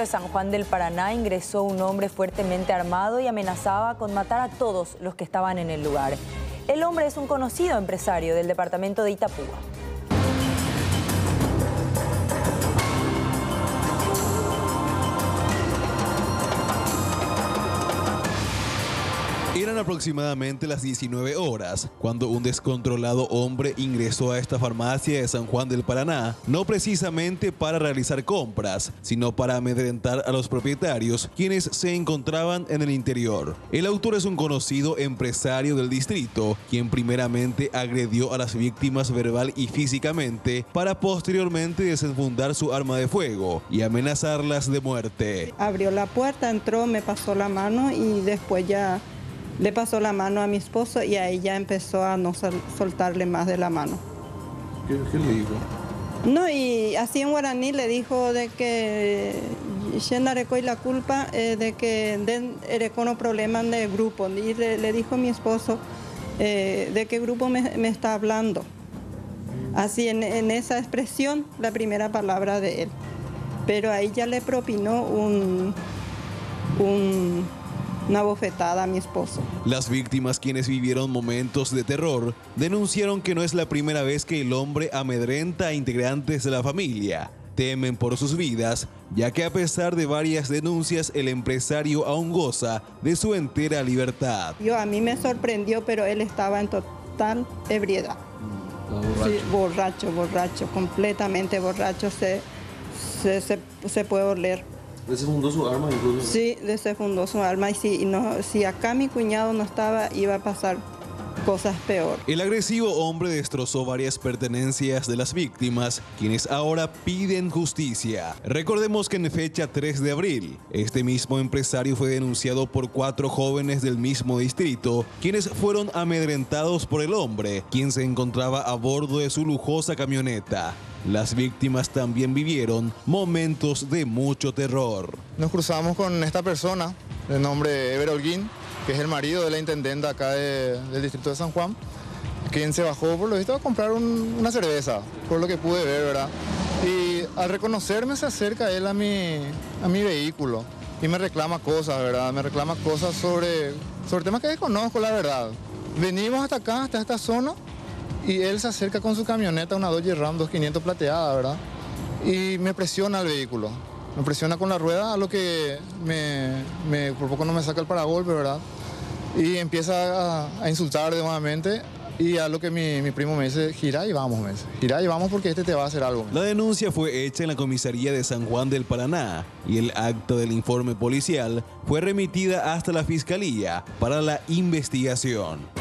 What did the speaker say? En San Juan del Paraná ingresó un hombre fuertemente armado y amenazaba con matar a todos los que estaban en el lugar. El hombre es un conocido empresario del departamento de Itapúa. Eran aproximadamente las 19 horas cuando un descontrolado hombre ingresó a esta farmacia de San Juan del Paraná, no precisamente para realizar compras, sino para amedrentar a los propietarios quienes se encontraban en el interior. El autor es un conocido empresario del distrito, quien primeramente agredió a las víctimas verbal y físicamente para posteriormente desenfundar su arma de fuego y amenazarlas de muerte. Abrió la puerta, entró, me pasó la mano y después ya le pasó la mano a mi esposo y a ella empezó a no soltarle más de la mano. ¿Qué le dijo? No, y así en guaraní le dijo de que y la culpa de que recono problemas de grupo. Y le dijo a mi esposo de qué grupo me está hablando. Así en esa expresión, la primera palabra de él. Pero a ella le propinó una bofetada a mi esposo. Las víctimas, quienes vivieron momentos de terror, denunciaron que no es la primera vez que el hombre amedrenta a integrantes de la familia. Temen por sus vidas, ya que a pesar de varias denuncias, el empresario aún goza de su entera libertad. A mí me sorprendió, pero él estaba en total ebriedad. Sí, borracho, completamente borracho, se puede oler. ¿Desefundó su arma incluso? Sí, desefundó su arma y si acá mi cuñado no estaba, iba a pasar cosas peor. El agresivo hombre destrozó varias pertenencias de las víctimas, quienes ahora piden justicia. Recordemos que en fecha 3 de abril, este mismo empresario fue denunciado por 4 jóvenes del mismo distrito, quienes fueron amedrentados por el hombre, quien se encontraba a bordo de su lujosa camioneta. Las víctimas también vivieron momentos de mucho terror. Nos cruzamos con esta persona, de nombre Ever Olguín, que es el marido de la intendenta acá del distrito de San Juan, quien se bajó por lo visto a comprar una cerveza, por lo que pude ver, ¿verdad? Y al reconocerme se acerca él a mi vehículo y me reclama cosas, ¿verdad? Me reclama cosas sobre temas que desconozco, la verdad. Venimos hasta acá, hasta esta zona, y él se acerca con su camioneta, una Dodge Ram 2500 plateada, ¿verdad? Y me presiona el vehículo, me presiona con la rueda, a lo que por poco no me saca el paragolpe, ¿verdad? Y empieza a insultar nuevamente. Y a lo que mi primo me dice, gira y vamos porque este te va a hacer algo. La denuncia fue hecha en la comisaría de San Juan del Paraná y el acta del informe policial fue remitida hasta la fiscalía para la investigación.